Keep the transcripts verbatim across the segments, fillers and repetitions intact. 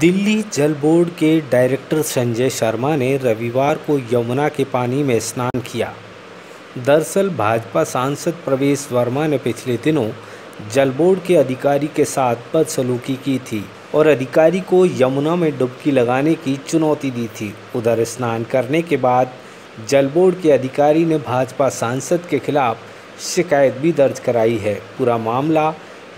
दिल्ली जलबोर्ड के डायरेक्टर संजय शर्मा ने रविवार को यमुना के पानी में स्नान किया। दरअसल भाजपा सांसद प्रवेश वर्मा ने पिछले दिनों जलबोर्ड के अधिकारी के साथ बदसलूकी की थी और अधिकारी को यमुना में डुबकी लगाने की चुनौती दी थी। उधर स्नान करने के बाद जलबोर्ड के अधिकारी ने भाजपा सांसद के खिलाफ शिकायत भी दर्ज कराई है। पूरा मामला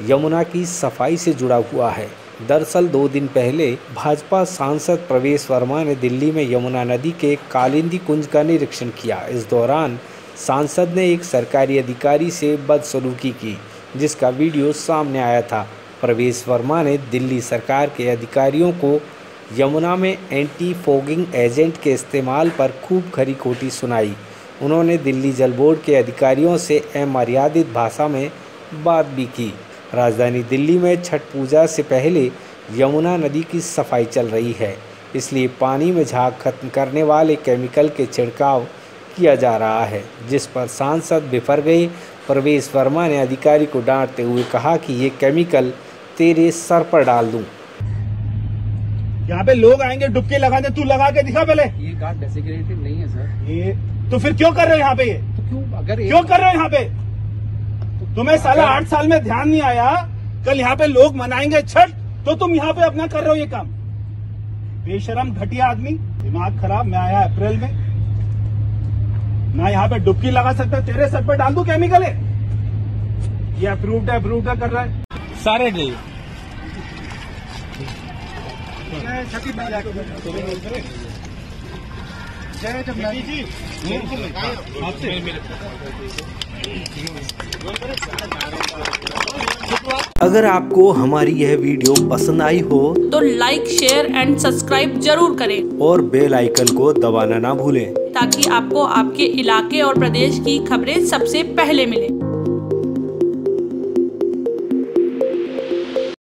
यमुना की सफाई से जुड़ा हुआ है। दरअसल दो दिन पहले भाजपा सांसद प्रवेश वर्मा ने दिल्ली में यमुना नदी के कालिंदी कुंज का निरीक्षण किया। इस दौरान सांसद ने एक सरकारी अधिकारी से बदसलूकी की, जिसका वीडियो सामने आया था। प्रवेश वर्मा ने दिल्ली सरकार के अधिकारियों को यमुना में एंटी फॉगिंग एजेंट के इस्तेमाल पर खूब खरी खोटी सुनाई। उन्होंने दिल्ली जल बोर्ड के अधिकारियों से अमर्यादित भाषा में बात भी की। राजधानी दिल्ली में छठ पूजा से पहले यमुना नदी की सफाई चल रही है, इसलिए पानी में झाग खत्म करने वाले केमिकल के छिड़काव किया जा रहा है, जिस पर सांसद बिफर गए। प्रवेश वर्मा ने अधिकारी को डांटते हुए कहा कि ये केमिकल तेरे सर पर डाल दूं। यहाँ पे लोग आएंगे डुबकी लगाने, तू लगा के दिखा पहले। ये कार्ड डेसिग्नेटेड नहीं है सर। ये तो फिर क्यों कर रहे हो यहाँ पे? ये तो क्यों अगर क्यों कर रहे हो यहाँ पे? तुम्हें साला आठ साल में ध्यान नहीं आया। कल यहाँ पे लोग मनाएंगे छठ, तो तुम यहाँ पे अपना कर रहे हो ये काम। बेशरम घटिया आदमी, दिमाग खराब। मैं आया अप्रैल में, ना यहाँ पे डुबकी लगा सकता, तेरे सर पे डाल दूं केमिकल है। ये अप्रूव्ड है, अप्रूव्ड है कर रहा है सारे डे। अगर आपको हमारी यह वीडियो पसंद आई हो तो लाइक, शेयर एंड सब्सक्राइब जरूर करें और बेल आइकन को दबाना ना भूलें, ताकि आपको आपके इलाके और प्रदेश की खबरें सबसे पहले मिलें।